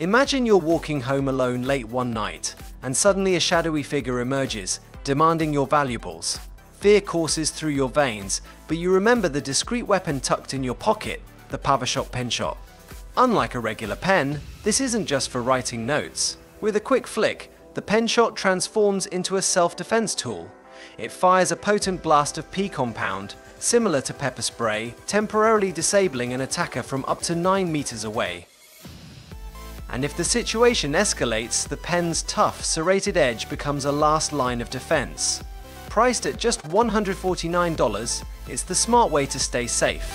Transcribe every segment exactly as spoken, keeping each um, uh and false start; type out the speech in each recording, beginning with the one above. Imagine you're walking home alone late one night, and suddenly a shadowy figure emerges, demanding your valuables. Fear courses through your veins, but you remember the discreet weapon tucked in your pocket, the Pavashot Penshot. Unlike a regular pen, this isn't just for writing notes. With a quick flick, the Penshot transforms into a self-defense tool. It fires a potent blast of P-Compound, similar to pepper spray, temporarily disabling an attacker from up to nine meters away. And if the situation escalates, the pen's tough, serrated edge becomes a last line of defense. Priced at just one hundred forty-nine dollars, it's the smart way to stay safe.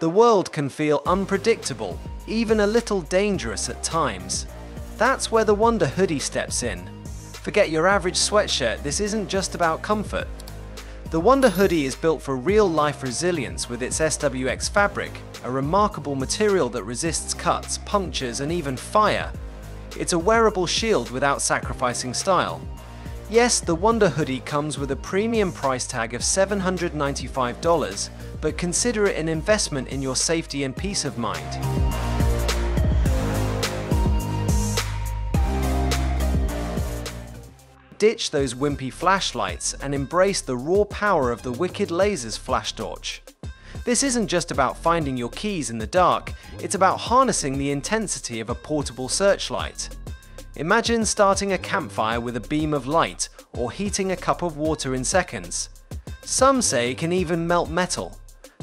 The world can feel unpredictable, even a little dangerous at times. That's where the Wonder Hoodie steps in. Forget your average sweatshirt, this isn't just about comfort. The Wonder Hoodie is built for real-life resilience with its S W X fabric, a remarkable material that resists cuts, punctures, and even fire. It's a wearable shield without sacrificing style. Yes, the Wonder Hoodie comes with a premium price tag of seven hundred ninety-five dollars, but consider it an investment in your safety and peace of mind. Ditch those wimpy flashlights and embrace the raw power of the Wicked Lasers FlashTorch. This isn't just about finding your keys in the dark, it's about harnessing the intensity of a portable searchlight. Imagine starting a campfire with a beam of light, or heating a cup of water in seconds. Some say it can even melt metal.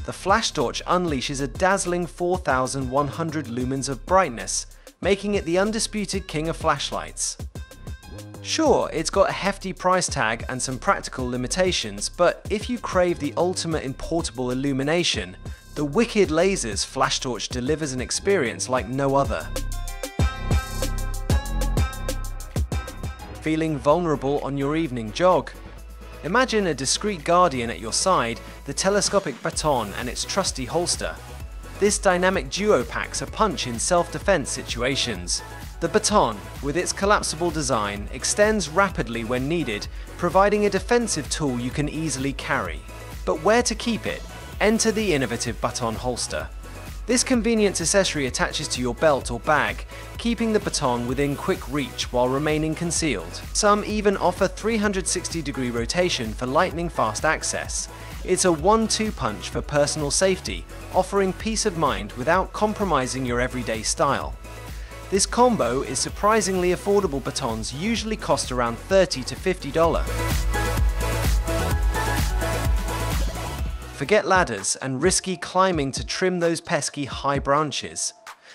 The FlashTorch unleashes a dazzling four thousand one hundred lumens of brightness, making it the undisputed king of flashlights. Sure, it's got a hefty price tag and some practical limitations, but if you crave the ultimate in portable illumination, the Wicked Lasers FlashTorch delivers an experience like no other. Feeling vulnerable on your evening jog? Imagine a discreet guardian at your side, the telescopic baton and its trusty holster. This dynamic duo packs a punch in self-defense situations. The baton, with its collapsible design, extends rapidly when needed, providing a defensive tool you can easily carry. But where to keep it? Enter the innovative baton holster. This convenient accessory attaches to your belt or bag, keeping the baton within quick reach while remaining concealed. Some even offer three hundred sixty degree rotation for lightning-fast access. It's a one two punch for personal safety, offering peace of mind without compromising your everyday style. This combo is surprisingly affordable. Batons usually cost around thirty to fifty dollars. Forget ladders and risky climbing to trim those pesky high branches.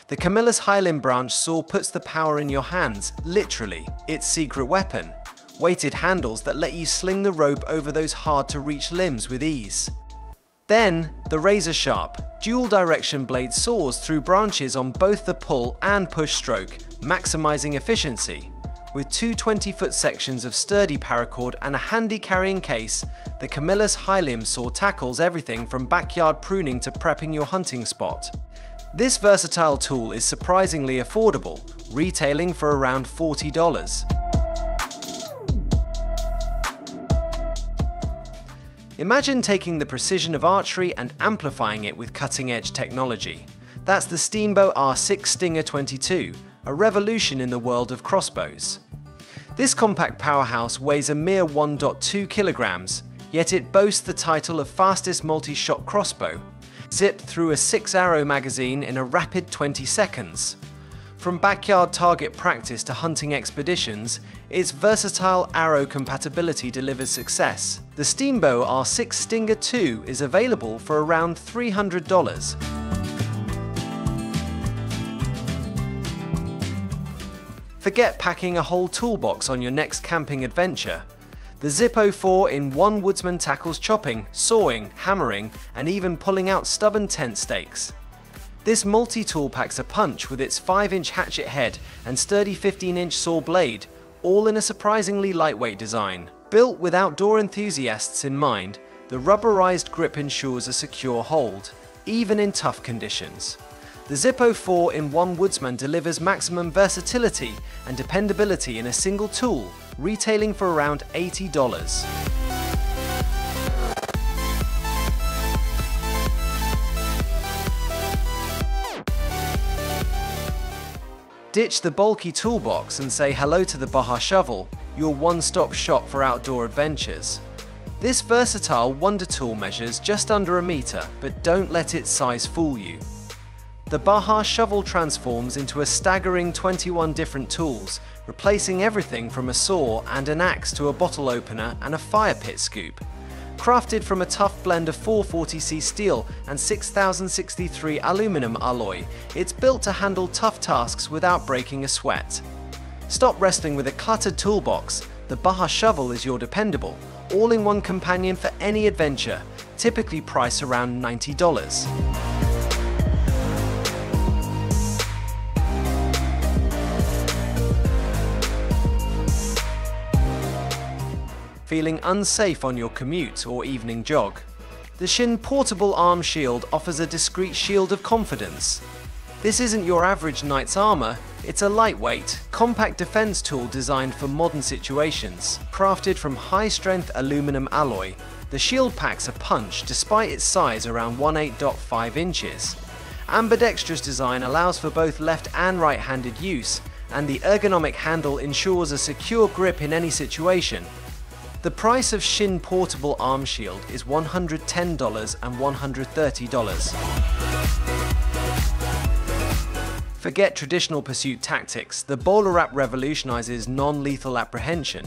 The Camillus Highlimb Branch Saw puts the power in your hands, literally, its secret weapon. Weighted handles that let you sling the rope over those hard-to-reach limbs with ease. Then, the razor-sharp, dual-direction blade saws through branches on both the pull and push stroke, maximizing efficiency. With two twenty-foot sections of sturdy paracord and a handy carrying case, the Camillus Highlimb Saw tackles everything from backyard pruning to prepping your hunting spot. This versatile tool is surprisingly affordable, retailing for around forty dollars. Imagine taking the precision of archery and amplifying it with cutting-edge technology. That's the Steambow A R six Stinger twenty-two, a revolution in the world of crossbows. This compact powerhouse weighs a mere one point two kilograms, yet it boasts the title of fastest multi-shot crossbow, zipped through a six-arrow magazine in a rapid twenty seconds. From backyard target practice to hunting expeditions, its versatile arrow compatibility delivers success. The Steambow A R six Stinger two is available for around three hundred dollars. Forget packing a whole toolbox on your next camping adventure. The Zippo four in one Woodsman tackles chopping, sawing, hammering, and even pulling out stubborn tent stakes. This multi-tool packs a punch with its five inch hatchet head and sturdy fifteen inch saw blade, all in a surprisingly lightweight design. Built with outdoor enthusiasts in mind, the rubberized grip ensures a secure hold, even in tough conditions. The Zippo four in one Woodsman delivers maximum versatility and dependability in a single tool, retailing for around eighty dollars. Ditch the bulky toolbox and say hello to the Baha Shovel, your one-stop shop for outdoor adventures. This versatile wonder tool measures just under a meter, but don't let its size fool you. The Baha Shovel transforms into a staggering twenty-one different tools, replacing everything from a saw and an axe to a bottle opener and a fire pit scoop. Crafted from a tough blend of four forty C steel and six thousand sixty-three aluminum alloy, it's built to handle tough tasks without breaking a sweat. Stop wrestling with a cluttered toolbox. The Baha Shovel is your dependable, all-in-one companion for any adventure, typically priced around ninety dollars. Feeling unsafe on your commute or evening jog? The Shindn Portable Arm Shield offers a discreet shield of confidence. This isn't your average knight's armor, it's a lightweight, compact defense tool designed for modern situations. Crafted from high-strength aluminum alloy, the shield packs a punch despite its size around eighteen point five inches. Ambidextrous design allows for both left and right-handed use, and the ergonomic handle ensures a secure grip in any situation. The price of Shindn Portable Arm Shield is one hundred ten dollars and one hundred thirty dollars. Forget traditional pursuit tactics, the Bola Wrap revolutionizes non-lethal apprehension.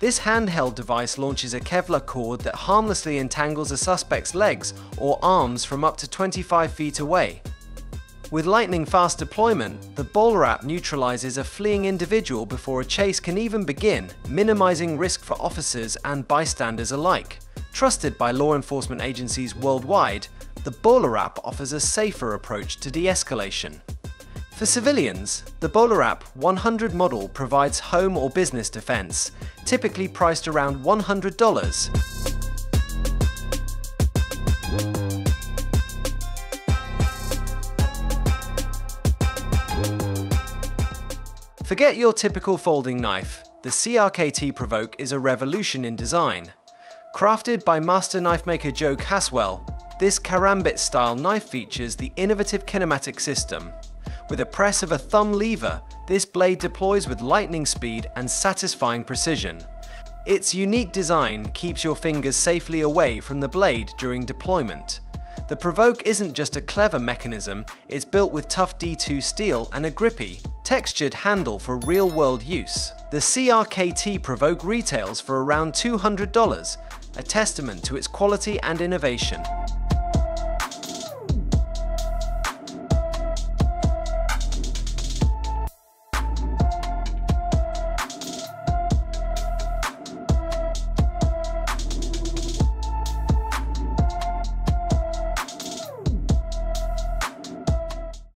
This handheld device launches a Kevlar cord that harmlessly entangles a suspect's legs or arms from up to twenty-five feet away. With lightning-fast deployment, the Bola Wrap neutralizes a fleeing individual before a chase can even begin, minimizing risk for officers and bystanders alike. Trusted by law enforcement agencies worldwide, the Bola Wrap offers a safer approach to de-escalation. For civilians, the Bola Wrap one hundred model provides home or business defense, typically priced around one hundred dollars. Forget your typical folding knife, the C R K T Provoke is a revolution in design. Crafted by master knife maker Joe Caswell, this karambit-style knife features the innovative kinematic system. With a press of a thumb lever, this blade deploys with lightning speed and satisfying precision. Its unique design keeps your fingers safely away from the blade during deployment. The Provoke isn't just a clever mechanism, it's built with tough D two steel and a grippy, textured handle for real-world use. The C R K T Provoke retails for around two hundred dollars, a testament to its quality and innovation.